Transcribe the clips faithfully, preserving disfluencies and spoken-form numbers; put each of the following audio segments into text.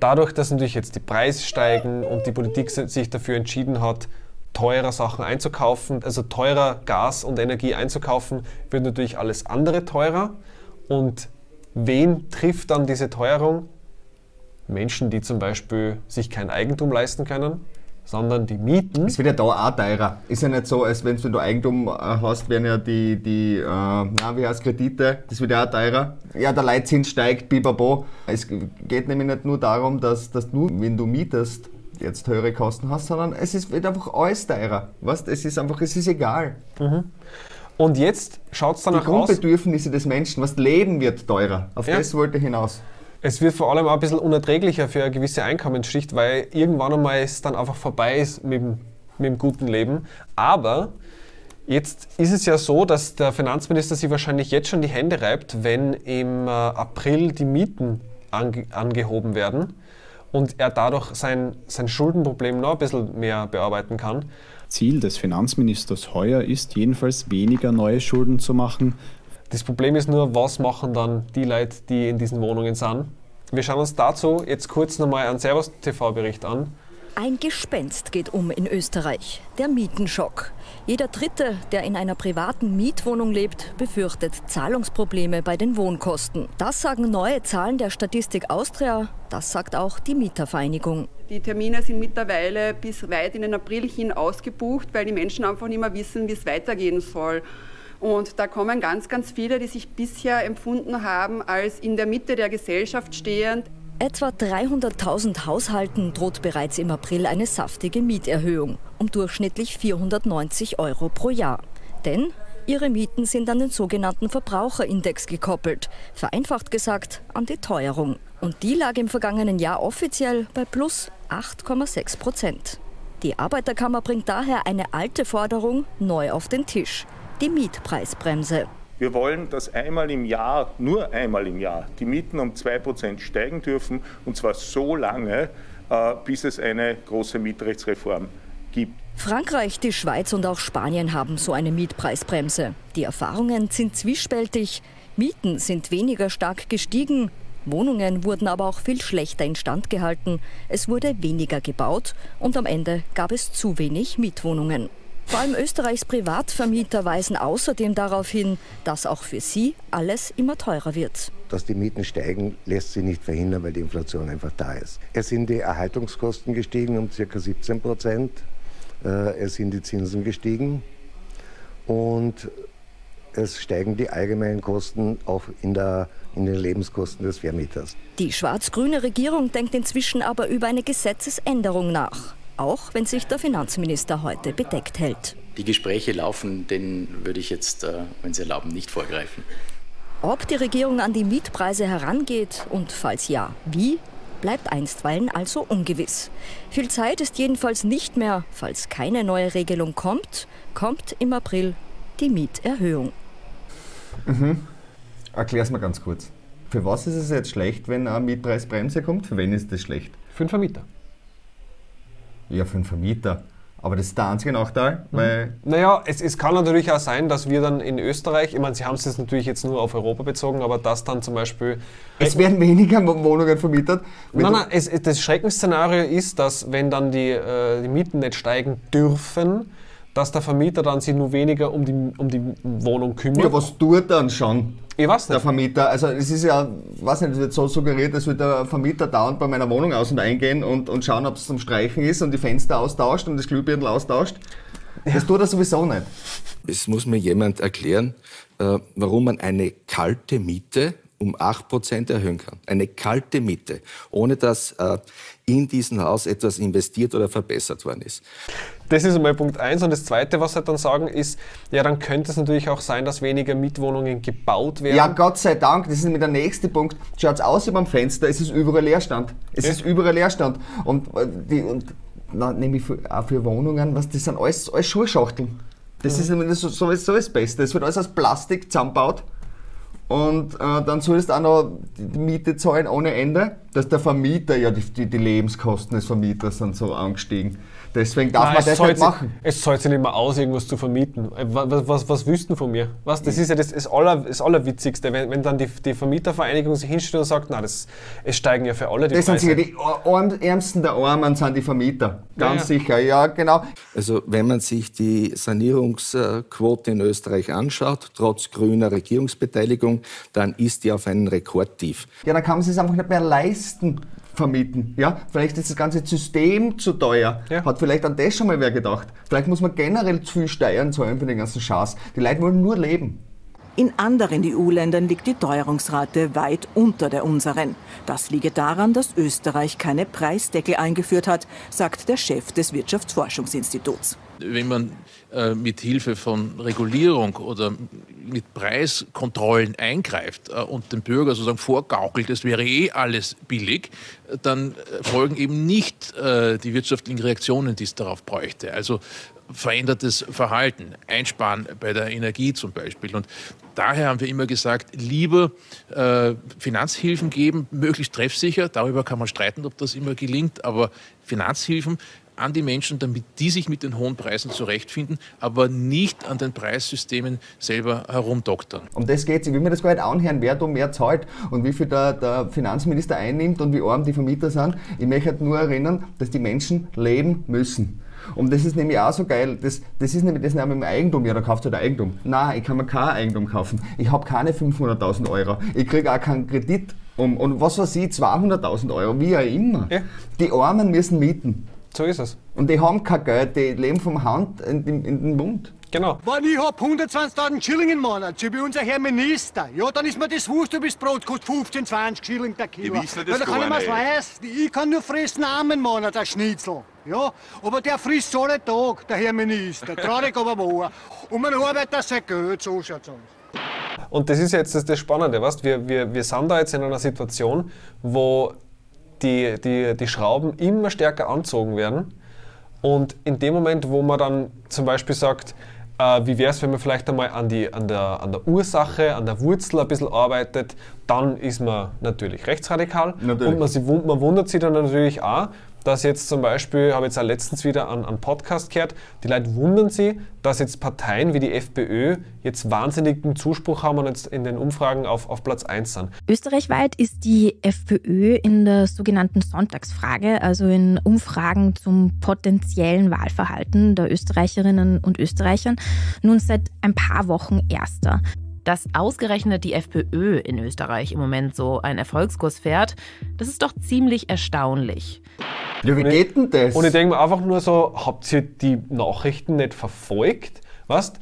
Dadurch, dass natürlich jetzt die Preise steigen und die Politik sich dafür entschieden hat, teurer Sachen einzukaufen, also teurer Gas und Energie einzukaufen, wird natürlich alles andere teurer. Und wen trifft dann diese Teuerung? Menschen, die zum Beispiel sich kein Eigentum leisten können, sondern die Mieten. Es wird ja da auch teurer. Ist ja nicht so, als wenn du Eigentum hast, werden ja die, die äh, na, wie heißt Kredite, das wird ja auch teurer. Ja, der Leitzins steigt, bibabo. Es geht nämlich nicht nur darum, dass, dass du, wenn du mietest, jetzt höhere Kosten hast, sondern es ist, wird einfach alles teurer. Weißt? Es ist einfach, es ist egal. Mhm. Und jetzt schaut es danach aus. Die Grundbedürfnisse des Menschen, was Leben wird teurer. Auf ja. das wollte ich hinaus. Es wird vor allem auch ein bisschen unerträglicher für eine gewisse Einkommensschicht, weil irgendwann einmal es dann einfach vorbei ist mit dem, mit dem guten Leben. Aber jetzt ist es ja so, dass der Finanzminister sich wahrscheinlich jetzt schon die Hände reibt, wenn im April die Mieten ange- angehoben werden und er dadurch sein, sein Schuldenproblem noch ein bisschen mehr bearbeiten kann. Ziel des Finanzministers heuer ist jedenfalls, weniger neue Schulden zu machen. Das Problem ist nur, was machen dann die Leute, die in diesen Wohnungen sind? Wir schauen uns dazu jetzt kurz nochmal einen Servus T V-Bericht an. Ein Gespenst geht um in Österreich, der Mietenschock. Jeder Dritte, der in einer privaten Mietwohnung lebt, befürchtet Zahlungsprobleme bei den Wohnkosten. Das sagen neue Zahlen der Statistik Austria, das sagt auch die Mietervereinigung. Die Termine sind mittlerweile bis weit in den April hin ausgebucht, weil die Menschen einfach nicht mehr wissen, wie es weitergehen soll. Und da kommen ganz, ganz viele, die sich bisher empfunden haben, als in der Mitte der Gesellschaft stehend. Etwa dreihunderttausend Haushalten droht bereits im April eine saftige Mieterhöhung um durchschnittlich vierhundertneunzig Euro pro Jahr. Denn ihre Mieten sind an den sogenannten Verbraucherindex gekoppelt, vereinfacht gesagt an die Teuerung. Und die lag im vergangenen Jahr offiziell bei plus acht Komma sechs Prozent. Die Arbeiterkammer bringt daher eine alte Forderung neu auf den Tisch, die Mietpreisbremse. Wir wollen, dass einmal im Jahr, nur einmal im Jahr, die Mieten um zwei Prozent steigen dürfen, und zwar so lange, bis es eine große Mietrechtsreform gibt. Frankreich, die Schweiz und auch Spanien haben so eine Mietpreisbremse. Die Erfahrungen sind zwiespältig. Mieten sind weniger stark gestiegen, Wohnungen wurden aber auch viel schlechter instand gehalten. Es wurde weniger gebaut und am Ende gab es zu wenig Mietwohnungen. Vor allem Österreichs Privatvermieter weisen außerdem darauf hin, dass auch für sie alles immer teurer wird. Dass die Mieten steigen, lässt sich nicht verhindern, weil die Inflation einfach da ist. Es sind die Erhaltungskosten gestiegen um ca. siebzehn Prozent, es sind die Zinsen gestiegen und es steigen die allgemeinen Kosten auch in der in den Lebenskosten des Vermieters. Die schwarz-grüne Regierung denkt inzwischen aber über eine Gesetzesänderung nach. Auch wenn sich der Finanzminister heute bedeckt hält. Die Gespräche laufen, denen würde ich jetzt, wenn Sie erlauben, nicht vorgreifen. Ob die Regierung an die Mietpreise herangeht und falls ja, wie, bleibt einstweilen also ungewiss. Viel Zeit ist jedenfalls nicht mehr. Falls keine neue Regelung kommt, kommt im April die Mieterhöhung. Mhm. Erklär's mal ganz kurz. Für was ist es jetzt schlecht, wenn eine Mietpreisbremse kommt? Für wen ist das schlecht? Für den Vermieter. Ja, für den Vermieter. Aber das ist der einzige Nachteil, weil... Naja, es, es kann natürlich auch sein, dass wir dann in Österreich, ich meine, Sie haben es jetzt natürlich jetzt nur auf Europa bezogen, aber dass dann zum Beispiel... Es werden weniger Wohnungen vermietet. Nein, nein, es, das Schreckensszenario ist, dass wenn dann die, äh, die Mieten nicht steigen dürfen, dass der Vermieter dann sich nur weniger um die, um die Wohnung kümmert. Ja, was tut dann schon? Ich weiß nicht. Der Vermieter, also es ist ja, weiß nicht, es wird so suggeriert, dass wird der Vermieter dauernd bei meiner Wohnung aus und eingehen und, und schauen, ob es zum Streichen ist und die Fenster austauscht und das Glühbirnl austauscht. Das ja. tut er sowieso nicht. Es muss mir jemand erklären, warum man eine kalte Miete um acht Prozent erhöhen kann. Eine kalte Miete, ohne dass in diesem Haus etwas investiert oder verbessert worden ist. Das ist einmal Punkt eins. Und das Zweite, was sie dann sagen, ist, ja, dann könnte es natürlich auch sein, dass weniger Mietwohnungen gebaut werden. Ja, Gott sei Dank, das ist nämlich der nächste Punkt. Schaut es aus über dem Fenster, es ist überall Leerstand. Es ja. ist überall Leerstand. Und, die, und na, nämlich für, auch für Wohnungen, was, das sind alles, alles Schuhschachteln. Das mhm. ist nämlich so, so, so das Beste. Es wird alles aus Plastik zusammengebaut. Und äh, dann sollst du auch noch die Miete zahlen ohne Ende, dass der Vermieter, ja die, die, die Lebenskosten des Vermieters sind so angestiegen. Deswegen darf Nein, man das nicht machen. Sie, es zahlt sich nicht mehr aus, irgendwas zu vermieten. Was, was, was wüssten von mir? Was, das ist ja das, das, Aller, das Allerwitzigste, wenn, wenn dann die, die Vermietervereinigung sich hinstellt und sagt, na, das, es steigen ja für alle die das Preise. Sind sicher die Arm, Ärmsten der Armen sind die Vermieter. Ganz ja, ja. sicher, ja genau. Also wenn man sich die Sanierungsquote in Österreich anschaut, trotz grüner Regierungsbeteiligung, dann ist die auf einen Rekordtief. Ja, dann kann man es sich einfach nicht mehr leisten. Vermieten. Ja? Vielleicht ist das ganze System zu teuer. Ja. Hat vielleicht an das schon mal wer gedacht. Vielleicht muss man generell zu viel Steuern zahlen für den ganzen Schatz. Die Leute wollen nur leben. In anderen E U-Ländern liegt die Teuerungsrate weit unter der unseren. Das liege daran, dass Österreich keine Preisdeckel eingeführt hat, sagt der Chef des Wirtschaftsforschungsinstituts. Wenn man äh, mit Hilfe von Regulierung oder mit Preiskontrollen eingreift äh, und dem Bürger sozusagen vorgaukelt, es wäre eh alles billig, dann folgen eben nicht äh, die wirtschaftlichen Reaktionen, die es darauf bräuchte. Also verändertes Verhalten, Einsparen bei der Energie zum Beispiel. Und daher haben wir immer gesagt, lieber äh, Finanzhilfen geben, möglichst treffsicher. Darüber kann man streiten, ob das immer gelingt, aber Finanzhilfen an die Menschen, damit die sich mit den hohen Preisen zurechtfinden, aber nicht an den Preissystemen selber herumdoktern. Um das geht es. Ich will mir das gar nicht anhören, wer da mehr zahlt und wie viel der, der Finanzminister einnimmt und wie arm die Vermieter sind. Ich möchte nur erinnern, dass die Menschen leben müssen. Und das ist nämlich auch so geil, das, das ist nämlich das Name im Eigentum, ja, da kaufst du halt Eigentum. Nein, ich kann mir kein Eigentum kaufen. Ich habe keine fünfhunderttausend Euro. Ich kriege auch keinen Kredit um, und was weiß ich, zweihunderttausend Euro, wie auch immer. Ja. Die Armen müssen mieten. So ist es. Und die haben kein Geld, die leben vom Hand in, in, in den Mund. Genau. Wenn ich hab hundertzwanzigtausend Schilling im Monat, so wie unser Herr Minister, ja, dann ist mir das wurscht, ob das Brot kostet fünfzehn, zwanzig Schilling der Kilo. Ich wisse das gar nicht. Ich, ich kann nur fressen einen Monat ein Schnitzel. Ja, aber der frisst so einen Tag, der Herr Minister. Traurig, aber wahr. Und man arbeitet sein Geld, so schaut's aus. Und das ist jetzt das, das Spannende, weißt? Wir, wir, wir sind da jetzt in einer Situation, wo die, die, die Schrauben immer stärker angezogen werden. Und in dem Moment, wo man dann zum Beispiel sagt, äh, wie wäre es, wenn man vielleicht einmal an, die, an, der, an der Ursache, an der Wurzel ein bisschen arbeitet, dann ist man natürlich rechtsradikal. Natürlich. Und man, sie, man wundert sich dann natürlich auch, dass jetzt zum Beispiel, habe ich jetzt auch letztens wieder an einen Podcast gehört, die Leute wundern sich, dass jetzt Parteien wie die FPÖ jetzt wahnsinnigen Zuspruch haben und jetzt in den Umfragen auf, auf Platz eins sind. Österreichweit ist die FPÖ in der sogenannten Sonntagsfrage, also in Umfragen zum potenziellen Wahlverhalten der Österreicherinnen und Österreichern, nun seit ein paar Wochen erster. Dass ausgerechnet die FPÖ in Österreich im Moment so einen Erfolgskurs fährt, das ist doch ziemlich erstaunlich. Ja, wie geht denn das? Und ich denke mir einfach nur so, habt ihr die Nachrichten nicht verfolgt? Weißt,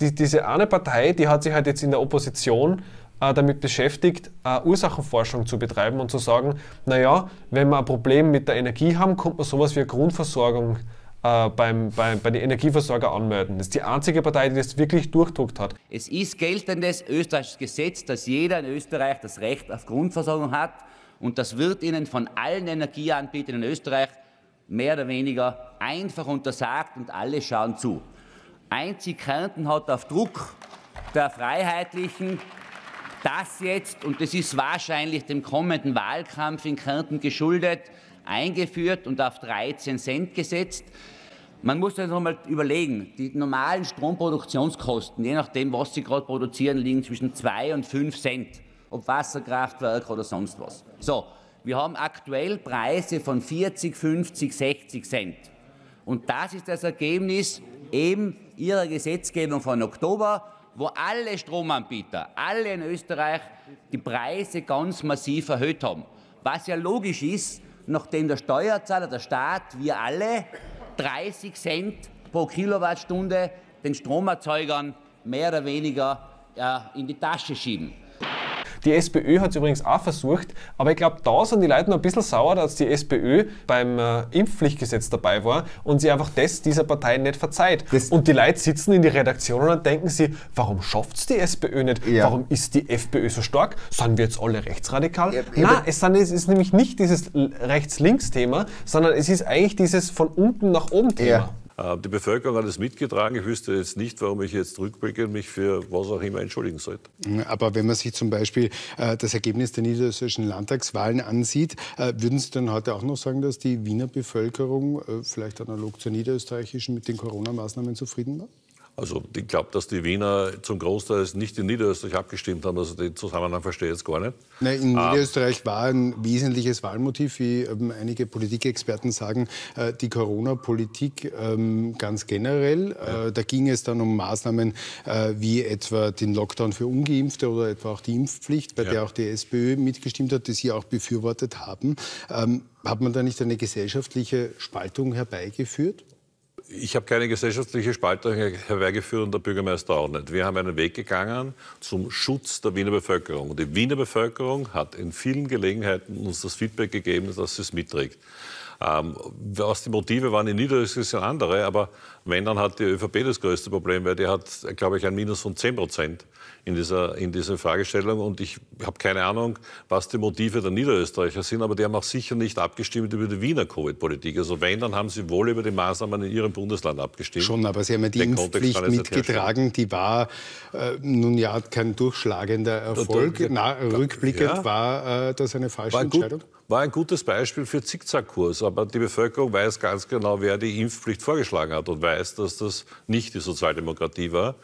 die, diese eine Partei, die hat sich halt jetzt in der Opposition äh, damit beschäftigt, äh, Ursachenforschung zu betreiben und zu sagen, naja, wenn wir ein Problem mit der Energie haben, kommt man sowas wie eine Grundversorgung äh, beim, beim, bei den Energieversorger anmelden. Das ist die einzige Partei, die das wirklich durchdruckt hat. Es ist geltendes österreichisches Gesetz, dass jeder in Österreich das Recht auf Grundversorgung hat. Und das wird Ihnen von allen Energieanbietern in Österreich mehr oder weniger einfach untersagt und alle schauen zu. Einzig Kärnten hat auf Druck der Freiheitlichen das jetzt, und das ist wahrscheinlich dem kommenden Wahlkampf in Kärnten geschuldet, eingeführt und auf dreizehn Cent gesetzt. Man muss das noch mal überlegen, die normalen Stromproduktionskosten, je nachdem, was Sie gerade produzieren, liegen zwischen zwei und fünf Cent. Ob Wasserkraftwerk oder sonst was. So, wir haben aktuell Preise von vierzig, fünfzig, sechzig Cent. Und das ist das Ergebnis eben Ihrer Gesetzgebung von Oktober, wo alle Stromanbieter, alle in Österreich, die Preise ganz massiv erhöht haben. Was ja logisch ist, nachdem der Steuerzahler, der Staat, wir alle dreißig Cent pro Kilowattstunde den Stromerzeugern mehr oder weniger äh, in die Tasche schieben. Die SPÖ hat es übrigens auch versucht, aber ich glaube, da sind die Leute noch ein bisschen sauer, dass die SPÖ beim äh, Impfpflichtgesetz dabei war und sie einfach das dieser Partei nicht verzeiht. Das und die Leute sitzen in die Redaktionen und denken sie, warum schafft es die SPÖ nicht? Ja. Warum ist die FPÖ so stark? Sind wir jetzt alle rechtsradikal? Ja, nein, es, sind, es ist nämlich nicht dieses Rechts-Links-Thema, sondern es ist eigentlich dieses von unten nach oben Thema. Ja. Die Bevölkerung hat es mitgetragen. Ich wüsste jetzt nicht, warum ich jetzt rückblicke und mich für was auch immer entschuldigen sollte. Aber wenn man sich zum Beispiel äh, das Ergebnis der niederösterreichischen Landtagswahlen ansieht, äh, würden Sie dann heute auch noch sagen, dass die Wiener Bevölkerung äh, vielleicht analog zur niederösterreichischen mit den Corona-Maßnahmen zufrieden war? Also ich glaube, dass die Wiener zum Großteil nicht in Niederösterreich abgestimmt haben. Also den Zusammenhang verstehe ich jetzt gar nicht. Nein, in Niederösterreich war ein wesentliches Wahlmotiv, wie ähm, einige Politikexperten sagen, äh, die Corona-Politik ähm, ganz generell. Äh, da ging es dann um Maßnahmen äh, wie etwa den Lockdown für Ungeimpfte oder etwa auch die Impfpflicht, bei ja. der auch die SPÖ mitgestimmt hat, die Sie auch befürwortet haben. Ähm, hat man da nicht eine gesellschaftliche Spaltung herbeigeführt? Ich habe keine gesellschaftliche Spaltung herbeigeführt und der Bürgermeister auch nicht. Wir haben einen Weg gegangen zum Schutz der Wiener Bevölkerung. Die Wiener Bevölkerung hat in vielen Gelegenheiten uns das Feedback gegeben, dass sie es mitträgt. Ähm, was die Motive waren in Niederösterreich sind andere, aber wenn, dann hat die ÖVP das größte Problem, weil die hat, glaube ich, ein Minus von zehn Prozent in dieser, in dieser Fragestellung. Und ich habe keine Ahnung, was die Motive der Niederösterreicher sind, aber die haben auch sicher nicht abgestimmt über die Wiener Covid-Politik. Also wenn, dann haben sie wohl über die Maßnahmen in ihrem Bundesland abgestimmt. Schon, aber Sie haben ja die Impfpflicht mitgetragen, die war äh, nun ja kein durchschlagender Erfolg. Na, rückblickend ja. war äh, das eine falsche war Entscheidung? Gut. War ein gutes Beispiel für Zickzackkurs, aber die Bevölkerung weiß ganz genau, wer die Impfpflicht vorgeschlagen hat und weiß, dass das nicht die Sozialdemokratie war.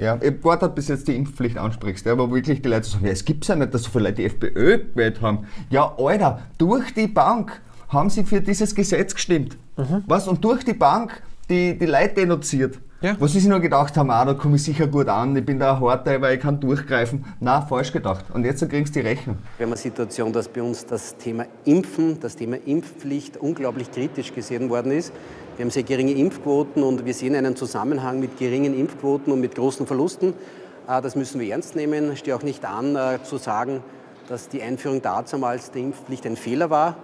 Ja, ich habe gewartet, bis jetzt die Impfpflicht ansprichst, aber wirklich die Leute sagen, ja, es gibt ja nicht, dass so viele Leute die FPÖ gewählt haben. Ja, Alter, durch die Bank haben sie für dieses Gesetz gestimmt. Mhm. Was? Und durch die Bank die, die Leute denunziert. Ja. Was sie sich noch gedacht haben, ah, da komme ich sicher gut an, ich bin da ein Harter, weil ich kann durchgreifen. Nein, falsch gedacht. Und jetzt kriegst du die Rechnung. Wir haben eine Situation, dass bei uns das Thema Impfen, das Thema Impfpflicht unglaublich kritisch gesehen worden ist. Wir haben sehr geringe Impfquoten und wir sehen einen Zusammenhang mit geringen Impfquoten und mit großen Verlusten. Das müssen wir ernst nehmen. Ich stehe auch nicht an, zu sagen, dass die Einführung damals der Impfpflicht ein Fehler war.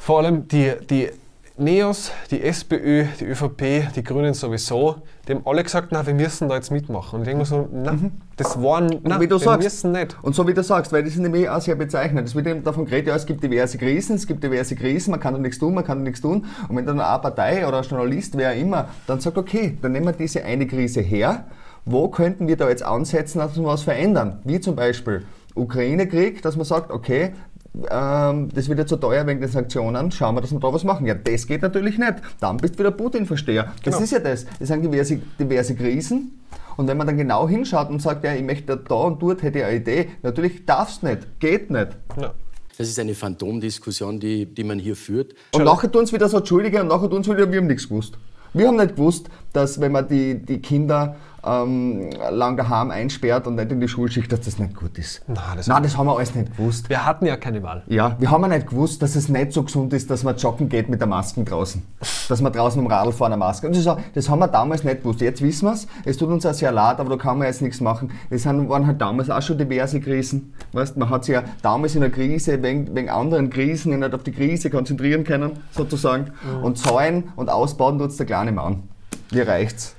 Vor allem die, die NEOS, die SPÖ, die ÖVP, die Grünen sowieso, die haben alle gesagt, na, wir müssen da jetzt mitmachen. Und ich denke mir so, na, das waren, na, wir müssen nicht. Und so wie du sagst, weil das ist nämlich auch sehr bezeichnend. Es wird eben davon geredet, ja, es gibt diverse Krisen, es gibt diverse Krisen, man kann da nichts tun, man kann da nichts tun. Und wenn dann eine Partei oder ein Journalist, wer auch immer, dann sagt, okay, dann nehmen wir diese eine Krise her, wo könnten wir da jetzt ansetzen, dass wir was verändern? Wie zum Beispiel Ukraine-Krieg, dass man sagt, okay, das wird ja zu teuer wegen den Sanktionen, schauen wir, dass wir da was machen. Ja, das geht natürlich nicht. Dann bist du wieder Putin-Versteher. Das genau. ist ja das. Es sind diverse, diverse Krisen. Und wenn man dann genau hinschaut und sagt, ja, ich möchte da und dort, hätte ich eine Idee, natürlich darfst du nicht, geht nicht. Ja. Das ist eine Phantomdiskussion, die, die man hier führt. Und nachher tun es wieder so, Entschuldige, und nachher tun es wieder, wir haben nichts gewusst. Wir haben nicht gewusst, dass wenn man die, die Kinder ähm, lang daheim einsperrt und nicht in die Schule schickt, dass das nicht gut ist. Nein, das, Nein, das haben wir alles nicht gewusst. Wir hatten ja keine Wahl. Ja, wir haben ja nicht gewusst, dass es nicht so gesund ist, dass man joggen geht mit der Maske draußen. Dass man draußen am Radl fahren eine Maske. Das, ist auch, das haben wir damals nicht gewusst. Jetzt wissen wir es. Es tut uns auch sehr leid, aber da kann man jetzt nichts machen. Es waren halt damals auch schon diverse Krisen. Weißt, man hat sich ja damals in der Krise wegen, wegen anderen Krisen nicht auf die Krise konzentrieren können, sozusagen. Mhm. Und zäunen und ausbauen tut es der Kleine nicht mehr an. Mir reicht's.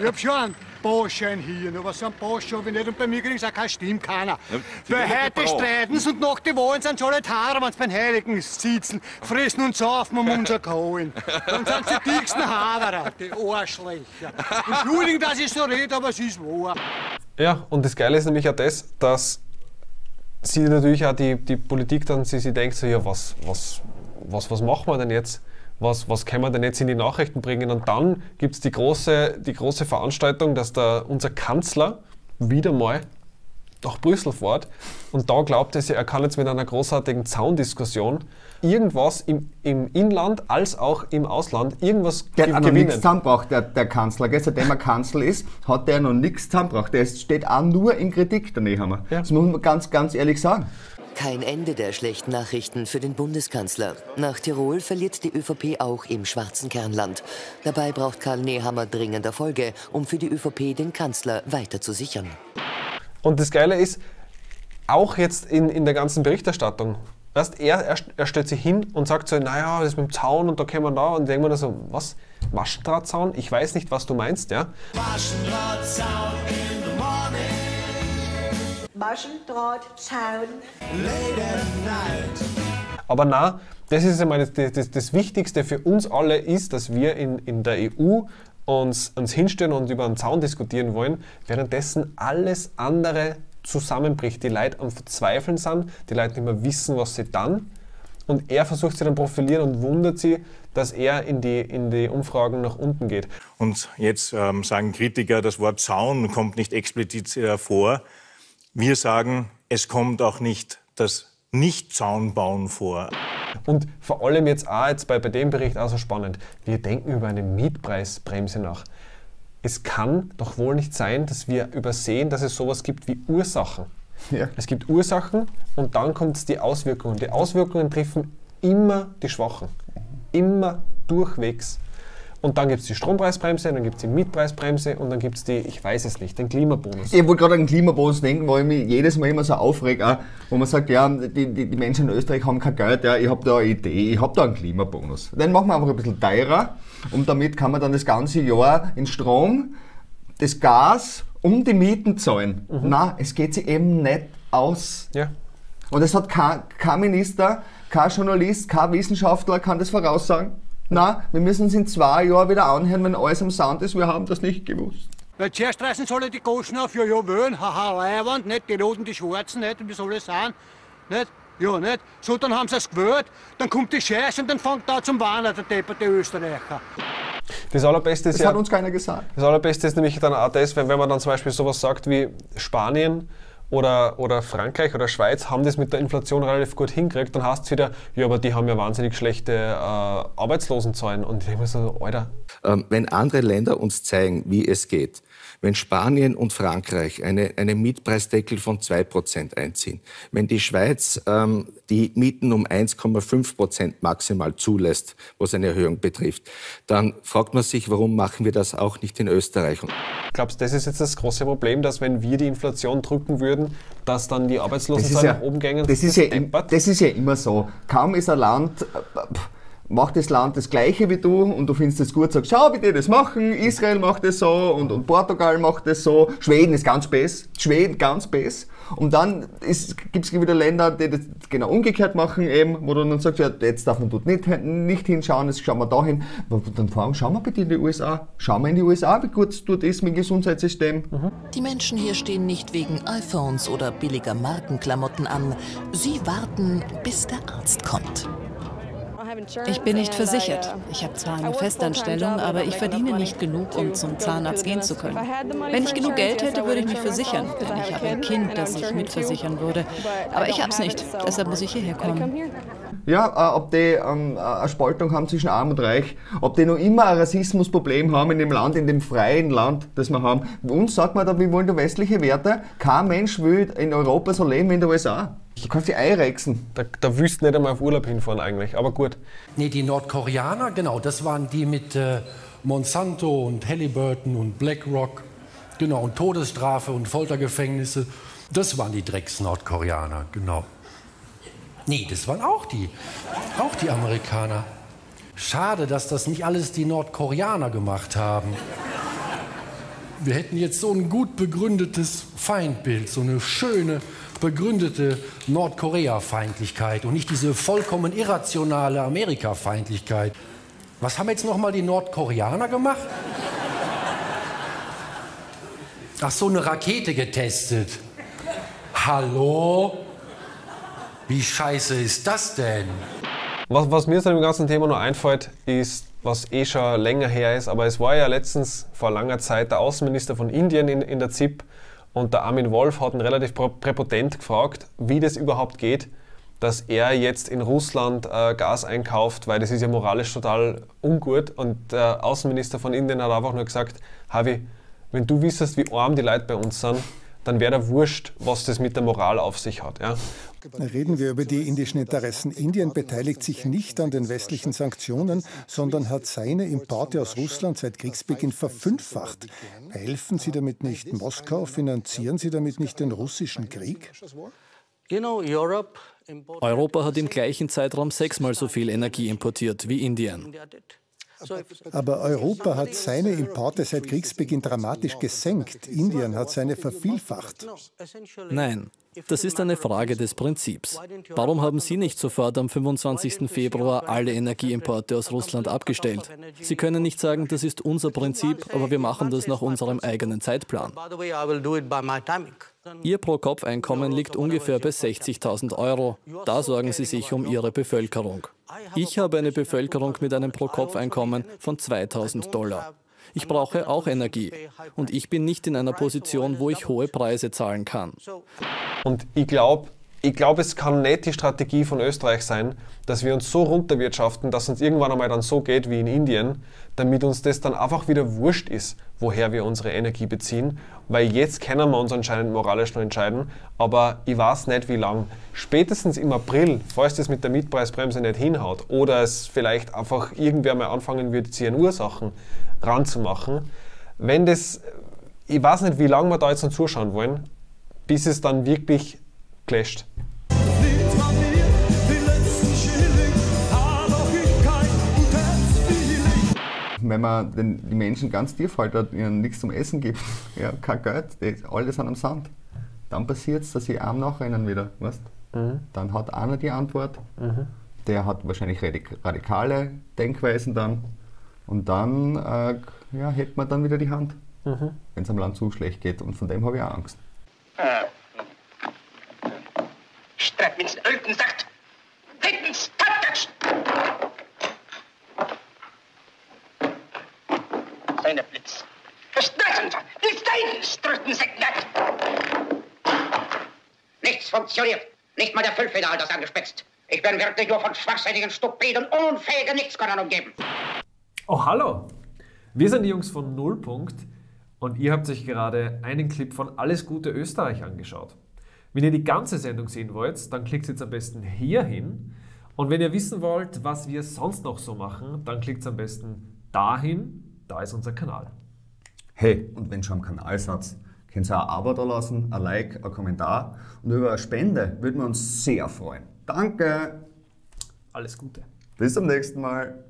Ich hab schon einen Boschein hier, aber so einen Boschein habe ich nicht. Und bei mir kriegt's auch keine Stimme, keiner. Ja, weil heute streiten's und nach die Wahlen sind sie alle Haare, wenn sie beim Heiligen sitzen, fressen und saufen um unser Kohlen. Dann sind sie die dicksten Haverer, die Arschlöcher. Entschuldigung, dass ich so rede, aber es ist wahr. Ja, und das Geile ist nämlich auch das, dass sie natürlich auch die, die Politik dann, sie, sie denkt so, ja, was, was, was, was machen wir denn jetzt? Was, was kann man denn jetzt in die Nachrichten bringen? Und dann gibt es die große, die große Veranstaltung, dass der, unser Kanzler wieder mal nach Brüssel fährt. Und da glaubt er, er kann jetzt mit einer großartigen Zaundiskussion irgendwas im, im Inland als auch im Ausland irgendwas der gewinnen. Der hat noch nichts zusammengebracht, der, der Kanzler. Gell? Seitdem er Kanzler ist, hat der noch nichts zusammengebracht. Der steht auch nur in Kritik, der Nehammer. Ja. Das muss man ganz, ganz ehrlich sagen. Kein Ende der schlechten Nachrichten für den Bundeskanzler. Nach Tirol verliert die ÖVP auch im schwarzen Kernland. Dabei braucht Karl Nehammer dringend Erfolge, um für die ÖVP den Kanzler weiter zu sichern. Und das Geile ist, auch jetzt in, in der ganzen Berichterstattung, weißt, er, er, er stellt sich hin und sagt so, naja, das mit dem Zaun und da können wir da. Und denken wir da so, was? Waschdrahtzaun? Ich weiß nicht, was du meinst, ja? Waschdrahtzaun in the morning. Waschendraht, Zaun. Aber na, das ist einmal das, das, das Wichtigste für uns alle ist, dass wir in, in der E U uns, uns hinstellen und über einen Zaun diskutieren wollen, währenddessen alles andere zusammenbricht. Die Leute am Verzweifeln sind, die Leute nicht mehr wissen, was sie dann. Und er versucht sie dann profilieren und wundert sie, dass er in die, in die Umfragen nach unten geht. Und jetzt ähm, sagen Kritiker, das Wort Zaun kommt nicht explizit äh, vor. Wir sagen, es kommt auch nicht das Nicht-Zaunbauen vor. Und vor allem jetzt auch jetzt bei, bei dem Bericht auch so spannend, wir denken über eine Mietpreisbremse nach. Es kann doch wohl nicht sein, dass wir übersehen, dass es sowas gibt wie Ursachen. Ja. Es gibt Ursachen und dann kommt die Auswirkungen. Die Auswirkungen treffen immer die Schwachen. Immer durchwegs. Und dann gibt es die Strompreisbremse, dann gibt es die Mietpreisbremse und dann gibt es die, ich weiß es nicht, den Klimabonus. Ich wollte gerade an den Klimabonus denken, weil ich mich jedes Mal immer so aufregt, wo man sagt, ja, die, die, die Menschen in Österreich haben kein Geld, ja, ich habe da eine Idee, ich habe da einen Klimabonus. Den machen wir einfach ein bisschen teurer und damit kann man dann das ganze Jahr den Strom, das Gas um die Mieten zahlen. Mhm. Nein, es geht sich eben nicht aus. Ja. Und das hat kein, kein Minister, kein Journalist, kein Wissenschaftler kann das voraussagen. Nein, wir müssen es in zwei Jahren wieder anhören, wenn alles am Sound ist. Wir haben das nicht gewusst. Na, zuerst reißen sie alle die Goschen auf, ja, ja, wollen, haha, Leiwand, nicht, die Roten, die Schwarzen, nicht, und wie soll das sein, nicht, ja, nicht. So, dann haben sie es gewählt, dann kommt die Scheiße und dann fängt da zum Warnen der depperte Österreicher. Das Allerbeste ist das ja, hat uns keiner gesagt. Das Allerbeste ist nämlich dann auch das, wenn, wenn man dann zum Beispiel sowas sagt wie Spanien, Oder, oder Frankreich oder Schweiz haben das mit der Inflation relativ gut hingekriegt, dann heißt es wieder, ja, aber die haben ja wahnsinnig schlechte äh, Arbeitslosenzahlen. Und ich denke mir so, Alter. Ähm, wenn andere Länder uns zeigen, wie es geht, wenn Spanien und Frankreich eine, einen Mietpreisdeckel von zwei Prozent einziehen, wenn die Schweiz ähm, die Mieten um eins Komma fünf Prozent maximal zulässt, was eine Erhöhung betrifft, dann fragt man sich, warum machen wir das auch nicht in Österreich? Ich glaube, das ist jetzt das große Problem, dass wenn wir die Inflation drücken würden, dass dann die Arbeitslosenzahlen ja, nach oben gängen. Das, das, ja, das ist ja immer so. Kaum ist ein Land... Pff. Macht das Land das Gleiche wie du und du findest es gut, sagst, schau, wie die das machen, Israel macht das so und, und Portugal macht das so, Schweden ist ganz besser, Schweden ganz besser. Und dann gibt es wieder Länder, die das genau umgekehrt machen, eben, wo du dann sagst, ja, jetzt darf man dort nicht, nicht hinschauen, jetzt schauen wir da hin. Dann fragen, schauen wir bitte in die U S A, schauen wir in die U S A, wie gut es dort ist mit dem Gesundheitssystem. Mhm. Die Menschen hier stehen nicht wegen iPhones oder billiger Markenklamotten an, sie warten, bis der Arzt kommt. Ich bin nicht versichert. Ich habe zwar eine Festanstellung, aber ich verdiene nicht genug, um zum Zahnarzt gehen zu können. Wenn ich genug Geld hätte, würde ich mich versichern, denn ich habe ein Kind, das ich mitversichern würde. Aber ich habe es nicht, deshalb muss ich hierher kommen. Ja, äh, ob die ähm, eine Spaltung haben zwischen Arm und Reich, ob die noch immer ein Rassismusproblem haben in dem Land, in dem freien Land, das wir haben. Uns sagt man da, wir wollen da westliche Werte. Kein Mensch will in Europa so leben wie in den U S A. Du kannst die einrechsen. Da, da willst du nicht einmal auf Urlaub hinfahren eigentlich, aber gut. Nee, die Nordkoreaner, genau, das waren die mit äh, Monsanto und Halliburton und Blackrock. Genau, und Todesstrafe und Foltergefängnisse. Das waren die Drecks-Nordkoreaner, genau. Nee, das waren auch die, auch die Amerikaner. Schade, dass das nicht alles die Nordkoreaner gemacht haben. Wir hätten jetzt so ein gut begründetes Feindbild, so eine schöne, begründete Nordkorea-Feindlichkeit und nicht diese vollkommen irrationale Amerika-Feindlichkeit. Was haben jetzt nochmal die Nordkoreaner gemacht? Ach, so eine Rakete getestet. Hallo? Wie scheiße ist das denn? Was, was mir zu dem ganzen Thema nur einfällt, ist, was eh schon länger her ist, aber es war ja letztens vor langer Zeit der Außenminister von Indien in, in der Z I B und der Armin Wolf hat ihn relativ präpotent gefragt, wie das überhaupt geht, dass er jetzt in Russland äh, Gas einkauft, weil das ist ja moralisch total ungut und der Außenminister von Indien hat einfach nur gesagt, Havi, wenn du wüsstest, wie arm die Leute bei uns sind, dann wäre da wurscht, was das mit der Moral auf sich hat. Ja. Reden wir über die indischen Interessen. Indien beteiligt sich nicht an den westlichen Sanktionen, sondern hat seine Importe aus Russland seit Kriegsbeginn verfünffacht. Helfen Sie damit nicht Moskau? Finanzieren Sie damit nicht den russischen Krieg? Europa hat im gleichen Zeitraum sechsmal so viel Energie importiert wie Indien. Aber Europa hat seine Importe seit Kriegsbeginn dramatisch gesenkt. Indien hat seine vervielfacht. Nein, Das ist eine Frage des Prinzips. Warum haben Sie nicht sofort am fünfundzwanzigsten Februar alle Energieimporte aus Russland abgestellt? Sie können nicht sagen, das ist unser Prinzip, aber wir machen das nach unserem eigenen Zeitplan. Ihr Pro-Kopf-Einkommen liegt ungefähr bei sechzigtausend Euro. Da sorgen Sie sich um Ihre Bevölkerung. Ich habe eine Bevölkerung mit einem Pro-Kopf-Einkommen von zweitausend Dollar. Ich brauche auch Energie. Und ich bin nicht in einer Position, wo ich hohe Preise zahlen kann. Und ich glaube, ich glaub, es kann nicht die Strategie von Österreich sein, dass wir uns so runterwirtschaften, dass uns irgendwann einmal dann so geht wie in Indien, damit uns das dann einfach wieder wurscht ist, woher wir unsere Energie beziehen. Weil jetzt können wir uns anscheinend moralisch noch entscheiden, aber ich weiß nicht, wie lang. Spätestens im April, falls das mit der Mietpreisbremse nicht hinhaut oder es vielleicht einfach irgendwer mal anfangen wird, sie an Ursachen ranzumachen. Wenn das, ich weiß nicht, wie lange wir da jetzt noch zuschauen wollen, bis es dann wirklich clasht. Wenn man den, die Menschen ganz tief haltet, ihnen nichts zum Essen gibt, ja, kein Geld, die, alle sind am Sand, dann passiert es, dass sie arm nachrennen wieder, weißt? Mhm. Dann hat einer die Antwort, mhm. Der hat wahrscheinlich radik radikale Denkweisen dann. Und dann äh, ja, hält man dann wieder die Hand, mhm. Wenn es am Land so schlecht geht. Und von dem habe ich auch Angst. Äh. Streit mit dem alten Sack. Hittens, Tattatsch! Seiner Blitz. Verstreitend! Nicht dein Strötensecknack! Nichts funktioniert. Nicht mal der Füllfeder hat das angespitzt. Ich bin wirklich nur von schwachsinnigen, stupiden, unfähigen Nichtskonnern umgeben. Oh, hallo! Wir sind die Jungs von Nullpunkt und ihr habt euch gerade einen Clip von Alles Gute Österreich angeschaut. Wenn ihr die ganze Sendung sehen wollt, dann klickt jetzt am besten hier hin. Und wenn ihr wissen wollt, was wir sonst noch so machen, dann klickt am besten dahin. Da ist unser Kanal. Hey, und wenn ihr schon am Kanal seid, könnt ihr ein Abo da lassen, ein Like, ein Kommentar. Und über eine Spende würden wir uns sehr freuen. Danke! Alles Gute! Bis zum nächsten Mal!